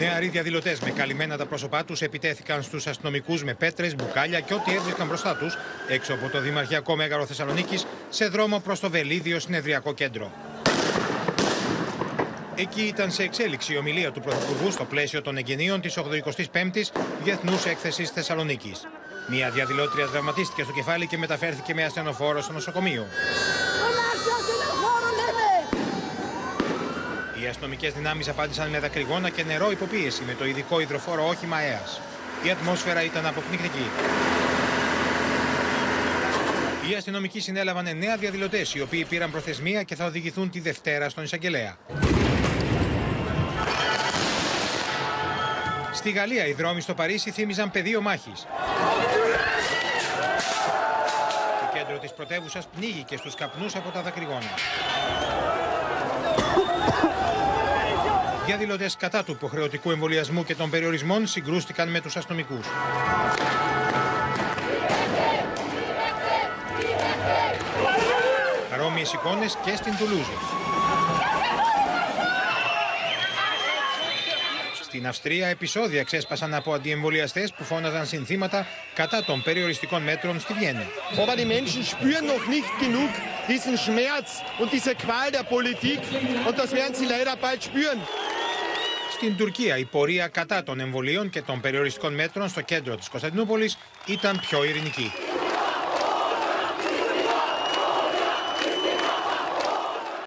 Νεαροί διαδηλωτές με καλυμμένα τα πρόσωπά τους επιτέθηκαν στους αστυνομικούς με πέτρες, μπουκάλια και ό,τι έβρισκαν μπροστά τους έξω από το Δημαρχιακό Μέγαρο Θεσσαλονίκης σε δρόμο προς το Βελίδιο Συνεδριακό Κέντρο. Εκεί ήταν σε εξέλιξη η ομιλία του Πρωθυπουργού στο πλαίσιο των εγγενείων της 85ης Διεθνούς Έκθεσης Θεσσαλονίκης. Μία διαδηλώτρια δραματίστηκε στο κεφάλι και μεταφέρθηκε με ασθενοφόρο στο νοσοκομείο. Οι αστυνομικές δυνάμεις απάντησαν με δακρυγόνα και νερό υποπίεση με το ειδικό υδροφόρο όχημα ΑΕΑΣ. Η ατμόσφαιρα ήταν αποπνικτική. Οι αστυνομικοί συνέλαβαν 9 διαδηλωτές, οι οποίοι πήραν προθεσμία και θα οδηγηθούν τη Δευτέρα στον εισαγγελέα. Στη Γαλλία, οι δρόμοι στο Παρίσι θύμιζαν πεδίο μάχης. Το κέντρο της πρωτεύουσας πνίγηκε στους καπνούς από τα δακρυγόνα. Οι διαδηλωτές κατά του υποχρεωτικού εμβολιασμού και των περιορισμών συγκρούστηκαν με τους αστυνομικούς. Παρόμοιες εικόνες και στην Τουλούζη. Στην Αυστρία, επεισόδια ξέσπασαν από αντιεμβολιαστές που φώναζαν συνθήματα κατά των περιοριστικών μέτρων στη Βιέννη. Aber die Menschen spüren noch nicht genug diesen Schmerz und diese Qual der Politik und das werden sie leider bald spüren. Στην Τουρκία, η πορεία κατά των εμβολίων και των περιοριστικών μέτρων στο κέντρο της Κωνσταντινούπολης ήταν πιο ειρηνική.